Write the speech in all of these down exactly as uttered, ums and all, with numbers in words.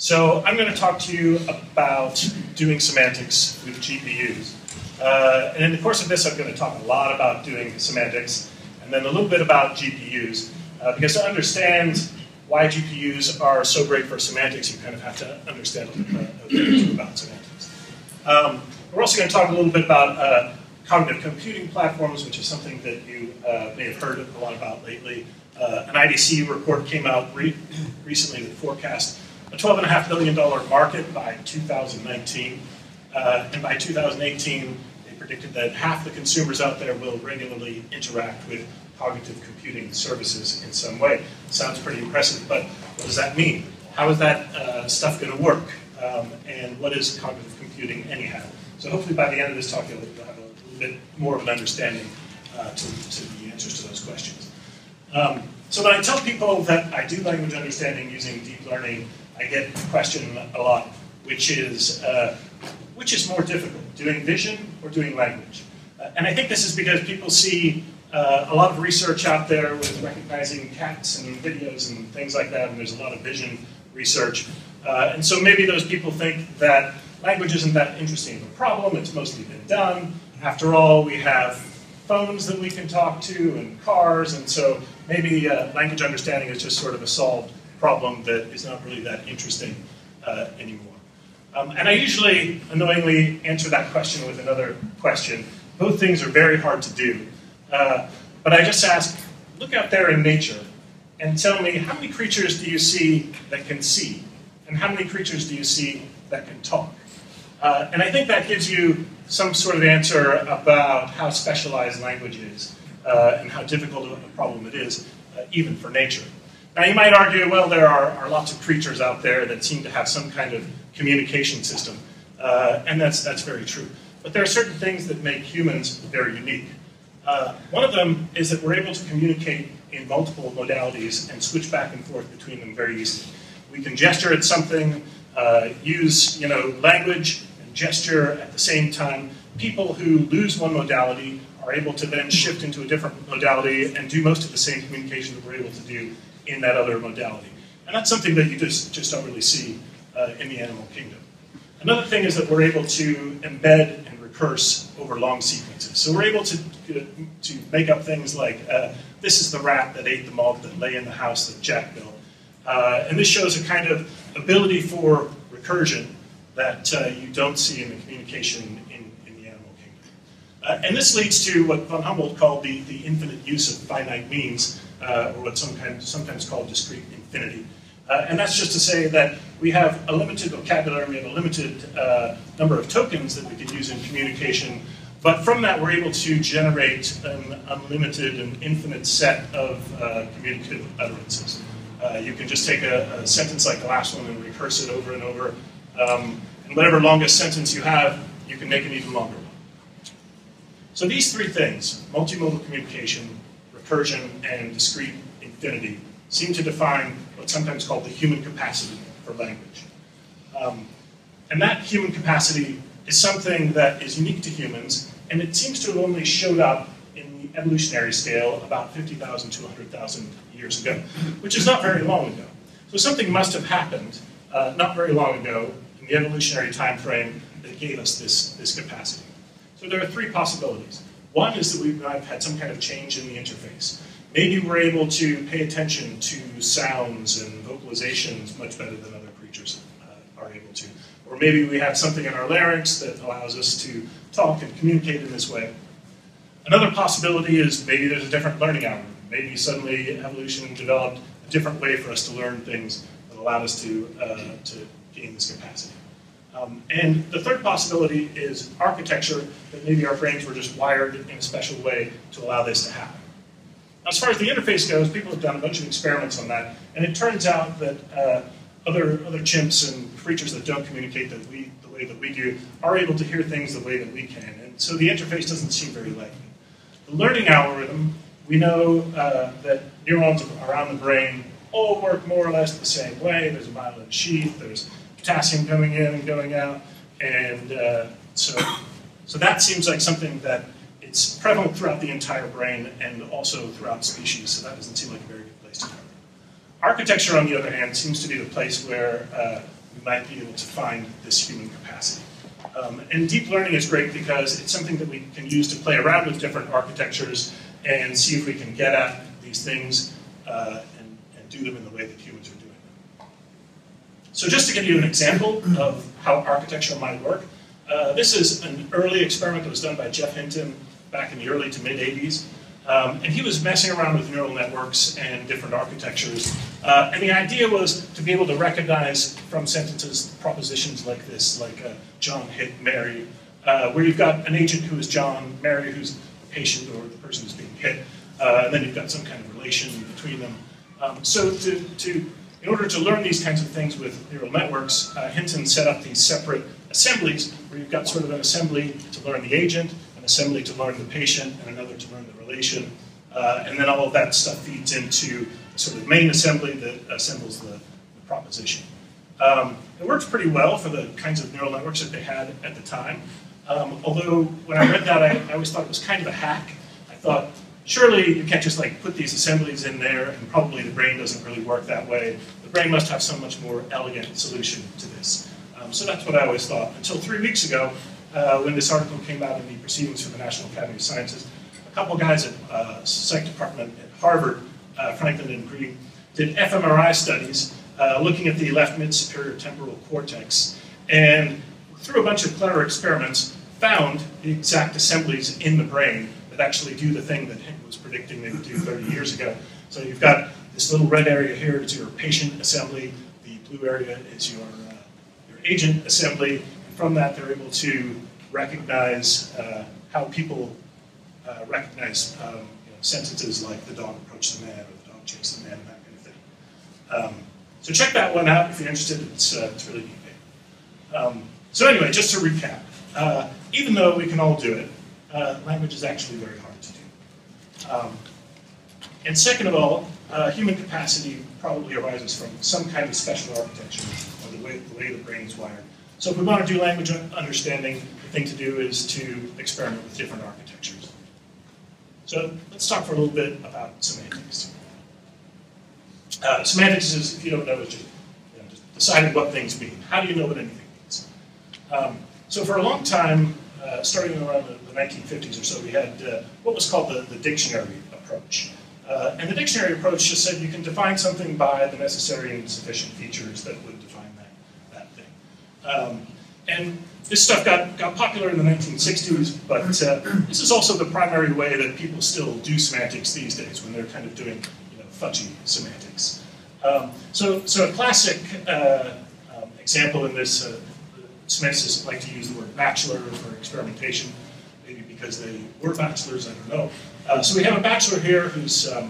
So I'm going to talk to you about doing semantics with G P Us. Uh, and in the course of this, I'm going to talk a lot about doing semantics, and then a little bit about G P Us. Uh, because to understand why G P Us are so great for semantics, you kind of have to understand a little bit about semantics. Um, we're also going to talk a little bit about uh, cognitive computing platforms, which is something that you uh, may have heard a lot about lately. Uh, an I D C report came out re recently that forecast a twelve point five billion dollar market by two thousand nineteen, uh, and by two thousand eighteen, they predicted that half the consumers out there will regularly interact with cognitive computing services in some way. Sounds pretty impressive, but what does that mean? How is that uh, stuff going to work? Um, and what is cognitive computing anyhow? So hopefully by the end of this talk, you'll have a little bit more of an understanding uh, to, to the answers to those questions. Um, so when I tell people that I do language understanding using deep learning, I get the question a lot, which is, uh, which is more difficult, doing vision or doing language? Uh, and I think this is because people see uh, a lot of research out there with recognizing cats and videos and things like that, and there's a lot of vision research. Uh, and so maybe those people think that language isn't that interesting of a problem, it's mostly been done. After all, we have phones that we can talk to and cars, and so maybe uh, language understanding is just sort of a solved problem that is not really that interesting uh, anymore. Um, and I usually annoyingly answer that question with another question. Both things are very hard to do. Uh, but I just ask, look out there in nature and tell me, how many creatures do you see that can see? And how many creatures do you see that can talk? Uh, and I think that gives you some sort of answer about how specialized language is uh, and how difficult a problem it is, uh, even for nature. Now, you might argue, well, there are, are lots of creatures out there that seem to have some kind of communication system, uh, and that's, that's very true. But there are certain things that make humans very unique. Uh, one of them is that we're able to communicate in multiple modalities and switch back and forth between them very easily. We can gesture at something, uh, use you know, language and gesture at the same time. People who lose one modality are able to then shift into a different modality and do most of the same communication that we're able to do in that other modality. And that's something that you just, just don't really see uh, in the animal kingdom. Another thing is that we're able to embed and recurse over long sequences. So we're able to, to make up things like, uh, this is the rat that ate the malt that lay in the house that Jack built. Uh, and this shows a kind of ability for recursion that uh, you don't see in the communication in, in the animal kingdom. Uh, and this leads to what von Humboldt called the, the infinite use of finite means, Uh, or what's sometimes, sometimes called discrete infinity. Uh, and that's just to say that we have a limited vocabulary, we have a limited uh, number of tokens that we can use in communication, but from that we're able to generate an unlimited and infinite set of uh, communicative utterances. Uh, you can just take a, a sentence like the last one and recurse it over and over, um, and whatever longest sentence you have, you can make an even longer one. So these three things, multimodal communication, recursion, and discrete infinity, seem to define what's sometimes called the human capacity for language. Um, and that human capacity is something that is unique to humans, and it seems to have only showed up in the evolutionary scale about fifty thousand to one hundred thousand years ago, which is not very long ago. So something must have happened uh, not very long ago in the evolutionary time frame that gave us this, this capacity. So there are three possibilities. One is that we've had some kind of change in the interface. Maybe we're able to pay attention to sounds and vocalizations much better than other creatures uh, are able to. Or maybe we have something in our larynx that allows us to talk and communicate in this way. Another possibility is maybe there's a different learning algorithm. Maybe suddenly evolution developed a different way for us to learn things that allowed us to, uh, to gain this capacity. Um, and the third possibility is architecture, that maybe our brains were just wired in a special way to allow this to happen. Now, as far as the interface goes, people have done a bunch of experiments on that, and it turns out that uh, other, other chimps and creatures that don't communicate that we, the way that we do are able to hear things the way that we can, and so the interface doesn't seem very likely. The learning algorithm, we know uh, that neurons around the brain all work more or less the same way. There's a myelin sheath, there's potassium coming in and going out, and uh, so, so that seems like something that it's prevalent throughout the entire brain and also throughout species, so that doesn't seem like a very good place to go. Architecture, on the other hand, seems to be the place where uh, we might be able to find this human capacity. Um, and deep learning is great because it's something that we can use to play around with different architectures and see if we can get at these things uh, and, and do them in the way that humans are doing them. So just to give you an example of how architecture might work, uh, this is an early experiment that was done by Jeff Hinton back in the early to mid eighties. Um, and he was messing around with neural networks and different architectures. Uh, and the idea was to be able to recognize from sentences propositions like this, like uh, John hit Mary, uh, where you've got an agent who is John, Mary who's the patient or the person who's being hit, uh, and then you've got some kind of relation between them. Um, so to, to, in order to learn these kinds of things with neural networks, uh, Hinton set up these separate assemblies where you've got sort of an assembly to learn the agent, an assembly to learn the patient, and another to learn the relation, uh, and then all of that stuff feeds into sort of the main assembly that assembles the, the proposition. Um, it works pretty well for the kinds of neural networks that they had at the time, um, although when I read that, I, I always thought it was kind of a hack. I thought, surely you can't just like put these assemblies in there, and probably the brain doesn't really work that way. The brain must have some much more elegant solution to this. Um, so that's what I always thought, until three weeks ago, uh, when this article came out in the Proceedings from the National Academy of Sciences. A couple guys at the uh, psych department at Harvard, uh, Franklin and Green, did fMRI studies uh, looking at the left mid-superior temporal cortex, and through a bunch of clever experiments, found the exact assemblies in the brain that actually do the thing that Hinton was predicting they would do thirty years ago. So you've got this little red area here is your patient assembly, the blue area is your, uh, your agent assembly, and from that they're able to recognize uh, how people Uh, recognize um, you know, sentences like the dog approached the man or the dog chased the man, that kind of thing. Um, so check that one out if you're interested. It's, uh, it's really neat. Um, so anyway, just to recap, uh, even though we can all do it, uh, language is actually very hard to do. Um, and second of all, uh, human capacity probably arises from some kind of special architecture or the way the, way the brain is wired. So if we want to do language understanding, the thing to do is to experiment with different architectures. So let's talk for a little bit about semantics. Uh, semantics is, if you don't know, it's just, you know, just deciding what things mean. How do you know what anything means? Um, so for a long time, uh, starting around the, the nineteen fifties or so, we had uh, what was called the, the dictionary approach. Uh, and the dictionary approach just said you can define something by the necessary and sufficient features that would define that, that thing. Um, and This stuff got, got popular in the nineteen sixties, but uh, this is also the primary way that people still do semantics these days when they're kind of doing you know, fudgy semantics. Um, so, so a classic uh, um, example in this, uh, semanticists like to use the word bachelor for experimentation, maybe because they were bachelors, I don't know. Uh, so we have a bachelor here who's um,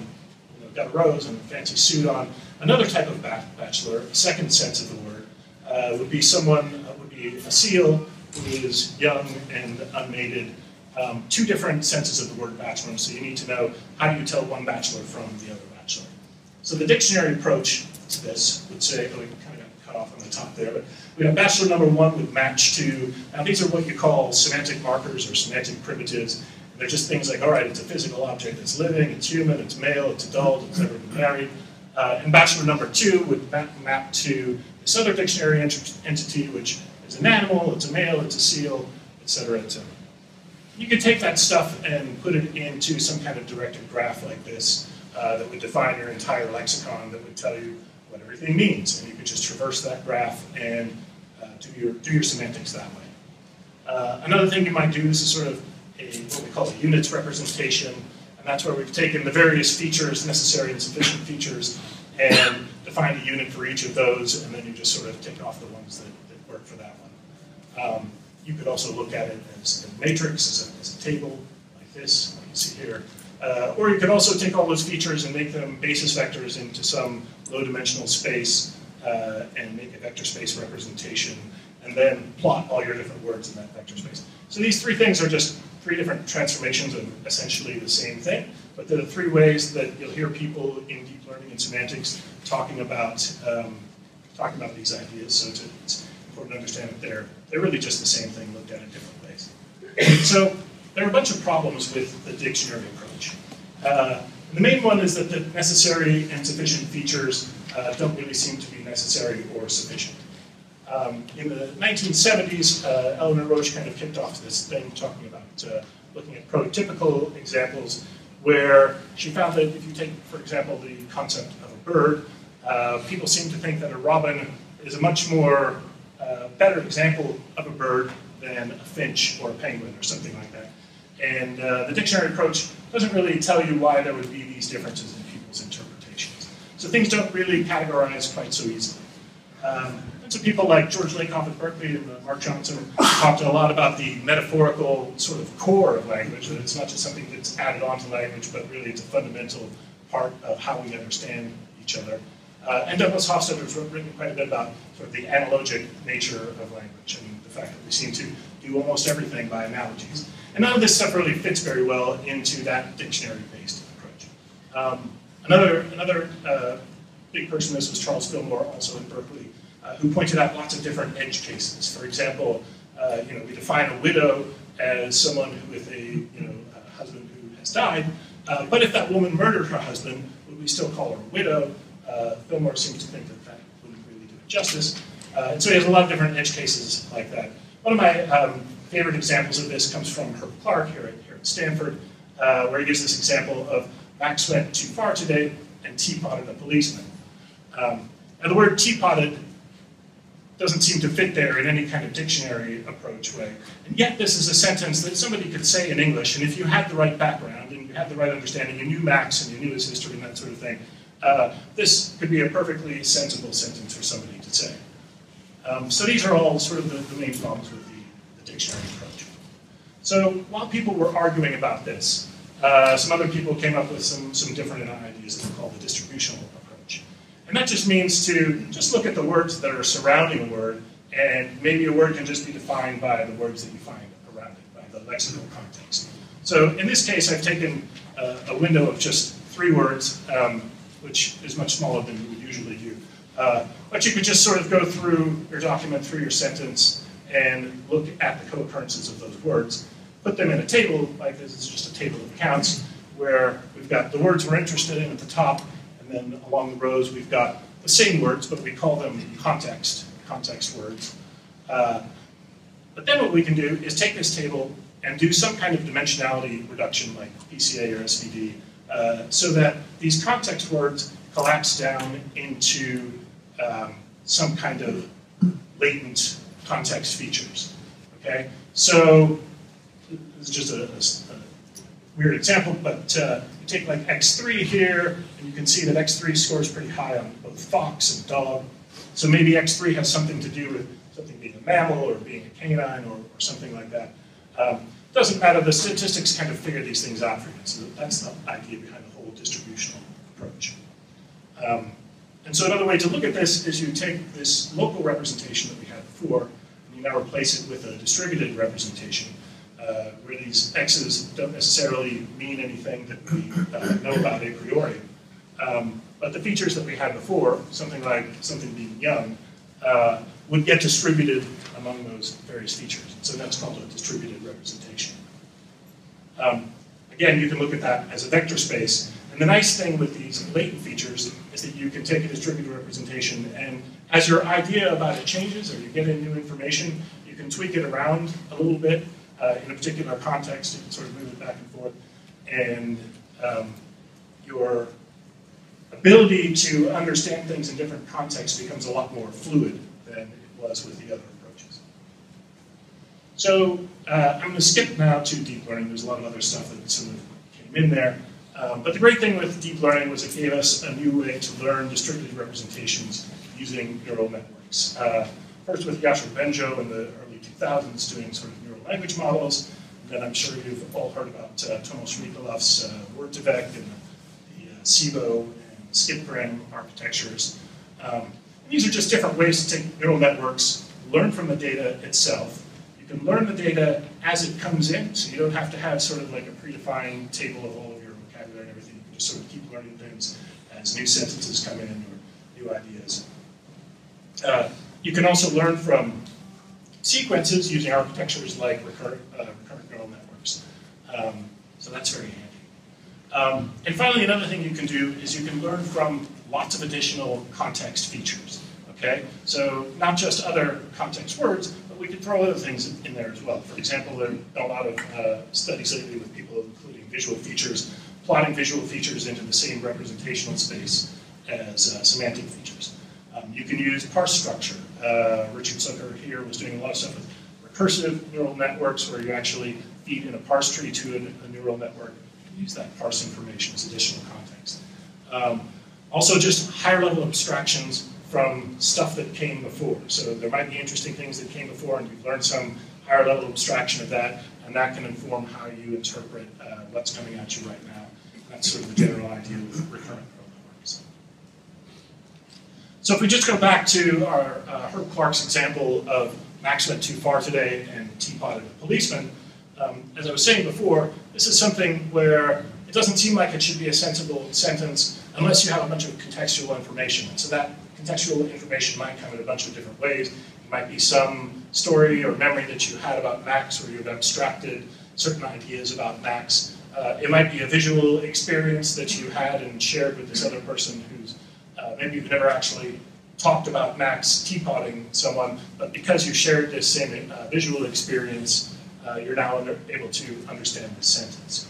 you know, got a rose and a fancy suit on. Another type of bachelor, a second sense of the word, uh, would be someone a seal who is young and unmated, um, two different senses of the word bachelor, so you need to know how do you tell one bachelor from the other bachelor. So the dictionary approach to this would say, oh, we kind of got cut off on the top there, but we have bachelor number one would match to, now these are what you call semantic markers or semantic primitives, and they're just things like, all right, it's a physical object, it's living, it's human, it's male, it's adult, it's never been married, uh, and bachelor number two would map, map to this other dictionary ent entity, which it's an animal, it's a male, it's a seal, et cetera, et cetera. You could take that stuff and put it into some kind of directed graph like this uh, that would define your entire lexicon that would tell you what everything means. And you could just traverse that graph and uh, do, your, do your semantics that way. Uh, another thing you might do, this is sort of a, what we call a units representation, and that's where we've taken the various features, necessary and sufficient features, and defined a unit for each of those, and then you just sort of take off the ones that work for that one. Um, you could also look at it as a matrix, as a, as a table, like this, like you see here. Uh, or you could also take all those features and make them basis vectors into some low-dimensional space uh, and make a vector space representation, and then plot all your different words in that vector space. So these three things are just three different transformations of essentially the same thing, but there are three ways that you'll hear people in deep learning and semantics talking about, um, talking about these ideas. So to, it's, to understand that they're, they're really just the same thing looked at in different ways. So there are a bunch of problems with the dictionary approach. Uh, the main one is that the necessary and sufficient features uh, don't really seem to be necessary or sufficient. um, in the nineteen seventies, uh, Eleanor Rosch kind of kicked off this thing talking about uh, looking at prototypical examples, where she found that if you take, for example, the concept of a bird, uh, people seem to think that a robin is a much more uh, better example of a bird than a finch or a penguin or something like that. And uh, the dictionary approach doesn't really tell you why there would be these differences in people's interpretations. So things don't really categorize quite so easily. Um, and so people like George Lakoff at Berkeley and uh, Mark Johnson talked a lot about the metaphorical sort of core of language, that it's not just something that's added onto language, but really it's a fundamental part of how we understand each other. Uh, and Douglas Hofstadter has written quite a bit about sort of the analogic nature of language and the fact that we seem to do almost everything by analogies. And none of this stuff really fits very well into that dictionary-based approach. Um, another another uh, big person in this was Charles Fillmore, also in Berkeley, uh, who pointed out lots of different edge cases. For example, uh, you know, we define a widow as someone who, with a you know a husband who has died, uh, but if that woman murdered her husband, would we still call her a widow? Uh, Fillmore seems to think that that wouldn't really do it justice. Uh, and so he has a lot of different edge cases like that. One of my um, favorite examples of this comes from Herb Clark here at, here at Stanford, uh, where he gives this example of Max went too far today and teapotted a policeman. Um, and the word teapotted doesn't seem to fit there in any kind of dictionary approach way. And yet this is a sentence that somebody could say in English, and if you had the right background and you had the right understanding, you knew Max and you knew his history and that sort of thing, uh, this could be a perfectly sensible sentence for somebody to say. Um, so these are all sort of the, the main problems with dictionary approach. So while people were arguing about this, uh, some other people came up with some, some different ideas that we call the distributional approach. And that just means to just look at the words that are surrounding a word, and maybe a word can just be defined by the words that you find around it, by the lexical context. So in this case, I've taken uh, a window of just three words, um, which is much smaller than you would usually do. Uh, but you could just sort of go through your document, through your sentence, and look at the co-occurrences of those words, put them in a table, like this is just a table of counts, where we've got the words we're interested in at the top, and then along the rows we've got the same words, but we call them context, context words. Uh, but then what we can do is take this table and do some kind of dimensionality reduction, like P C A or S V D, uh, so that these context words collapse down into um, some kind of latent context features, okay? So, this is just a, a, a weird example, but uh, you take like X three here, and you can see that X three scores pretty high on both fox and dog. So maybe X three has something to do with something being a mammal or being a canine or, or something like that. Um, doesn't matter, the statistics kind of figure these things out for you. So that's the idea behind the whole distributional approach. Um, and so another way to look at this is you take this local representation that we had before, you now replace it with a distributed representation, uh, where these x's don't necessarily mean anything that we uh, know about a priori. Um, but the features that we had before, something like something being young, uh, would get distributed among those various features. So that's called a distributed representation. Um, again, you can look at that as a vector space. And the nice thing with these latent features is that you can take a distributed representation, and as your idea about it changes or you get in new information, you can tweak it around a little bit uh, in a particular context. You can sort of move it back and forth. And um, your ability to understand things in different contexts becomes a lot more fluid than it was with the other approaches. So uh, I'm going to skip now to deep learning. There's a lot of other stuff that sort of came in there. Um, but the great thing with deep learning was it gave us a new way to learn distributed representations using neural networks. Uh, first with Yoshua Bengio in the early two thousands doing sort of neural language models, and then I'm sure you've all heard about uh, Tomas Rikolov's uh, Word to Vec and the, the uh, C B O W and SkipGram architectures. Um, and these are just different ways to take neural networks, learn from the data itself. You can learn the data as it comes in, so you don't have to have sort of like a predefined table of all of your vocabulary and everything. You can just sort of keep learning things as new sentences come in or new ideas. Uh, you can also learn from sequences using architectures like recurrent, uh, recurrent neural networks. Um, so that's very handy. Um, and finally, another thing you can do is you can learn from lots of additional context features. Okay? So not just other context words, but we could throw other things in, in there as well. For example, there have been a lot of uh, studies lately with people including visual features, plotting visual features into the same representational space as uh, semantic features. Um, you can use parse structure. Uh, Richard Socher here was doing a lot of stuff with recursive neural networks where you actually feed in a parse tree to a, a neural network and use that parse information as additional context. Um, also just higher level abstractions from stuff that came before. So there might be interesting things that came before and you've learned some higher level abstraction of that, and that can inform how you interpret uh, what's coming at you right now. That's sort of the general idea of recurrent neural networks. So if we just go back to our uh, Herb Clark's example of Max went too far today and teapotted a policeman. Um, as I was saying before, this is something where it doesn't seem like it should be a sensible sentence unless you have a bunch of contextual information. And so that contextual information might come in a bunch of different ways. It might be some story or memory that you had about Max, or you've abstracted certain ideas about Max. Uh, it might be a visual experience that you had and shared with this other person who's uh, maybe you've never actually talked about Max teapotting someone, but because you shared this same uh, visual experience, uh, you're now under, able to understand this sentence.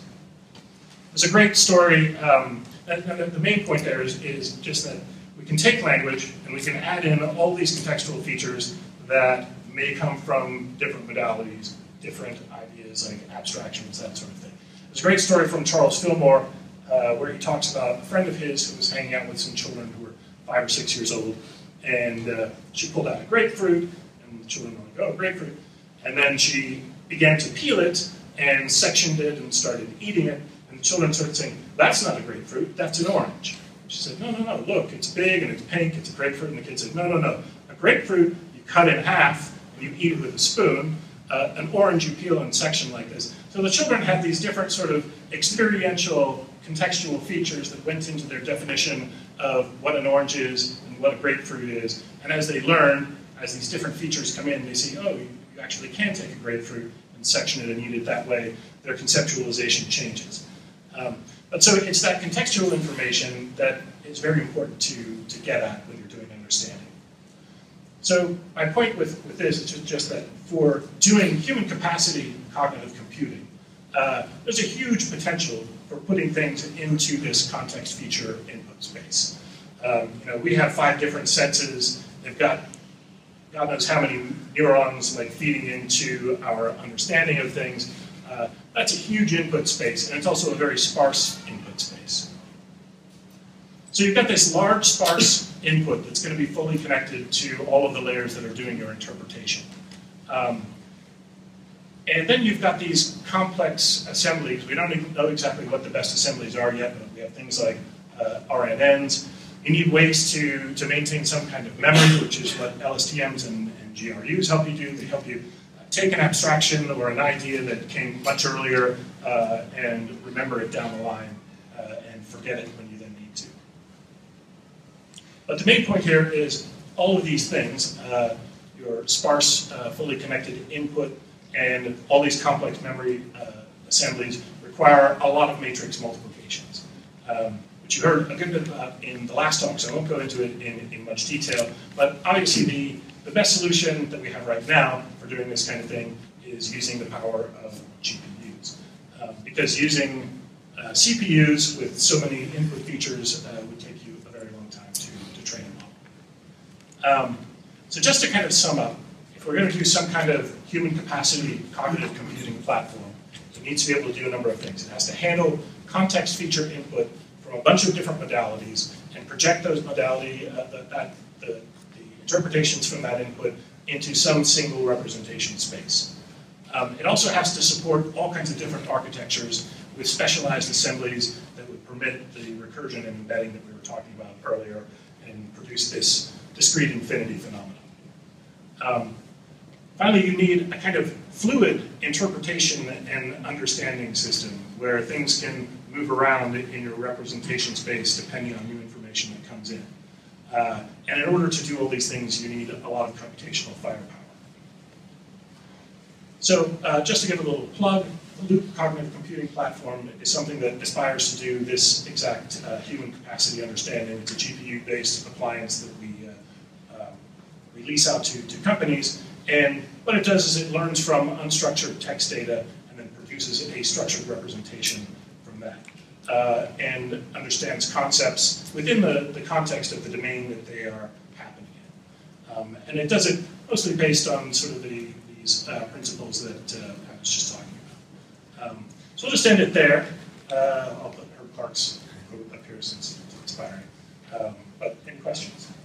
It's a great story, um, and, and the main point there is, is just that we can take language and we can add in all these contextual features that may come from different modalities, different ideas like abstractions, that sort of thing. There's a great story from Charles Fillmore uh, where he talks about a friend of his who was hanging out with some children who were five or six years old. And uh, she pulled out a grapefruit, and the children were like, oh, grapefruit. And then she began to peel it, and sectioned it, and started eating it. And the children started saying, that's not a grapefruit, that's an orange. She said, no, no, no, look, it's big, and it's pink, it's a grapefruit. And the kid said, no, no, no, a grapefruit, you cut in half, and you eat it with a spoon. Uh, an orange, you peel and section like this. So the children had these different sort of experiential, contextual features that went into their definition of what an orange is, what a grapefruit is, and as they learn, as these different features come in, they see, oh, you, you actually can take a grapefruit and section it and eat it that way. Their conceptualization changes. Um, but so it's that contextual information that is very important to, to get at when you're doing understanding. So my point with, with this is just, just that for doing human capacity cognitive computing, uh, there's a huge potential for putting things into this context feature input space. Um, you know, we have five different senses. They've got God knows how many neurons like feeding into our understanding of things. Uh, that's a huge input space, and it's also a very sparse input space. So you've got this large, sparse input that's going to be fully connected to all of the layers that are doing your interpretation. Um, and then you've got these complex assemblies. We don't even know exactly what the best assemblies are yet, but we have things like uh, R N Ns. You need ways to, to maintain some kind of memory, which is what L S T Ms and, and G R Us help you do. They help you take an abstraction or an idea that came much earlier uh, and remember it down the line uh, and forget it when you then need to. But the main point here is all of these things, uh, your sparse, uh, fully connected input and all these complex memory uh, assemblies require a lot of matrix multiplications. Um, You heard a good bit about in the last talk, so I won't go into it in, in much detail. But obviously, the, the best solution that we have right now for doing this kind of thing is using the power of G P Us. Um, because using uh, C P Us with so many input features uh, would take you a very long time to, to train a model. Um, so just to kind of sum up, if we're going to do some kind of human capacity cognitive computing platform, it needs to be able to do a number of things. It has to handle context feature input from a bunch of different modalities and project those modality, uh, the, that, the, the interpretations from that input into some single representation space. Um, it also has to support all kinds of different architectures with specialized assemblies that would permit the recursion and embedding that we were talking about earlier and produce this discrete infinity phenomenon. Um, finally, you need a kind of fluid interpretation and understanding system where things can move around in your representation space depending on new information that comes in. Uh, and in order to do all these things, you need a lot of computational firepower. So uh, just to give a little plug, the Loop Cognitive Computing Platform is something that aspires to do this exact uh, human capacity understanding. It's a G P U-based appliance that we uh, uh, lease out to, to companies. And what it does is it learns from unstructured text data and then produces a structured representation from that, uh, and understands concepts within the, the context of the domain that they are happening in. Um, and it does it mostly based on sort of the, these uh, principles that uh, I was just talking about. Um, so I'll just end it there. Uh, I'll put Herb Clark's quote up here since it's inspiring. Um, but any questions?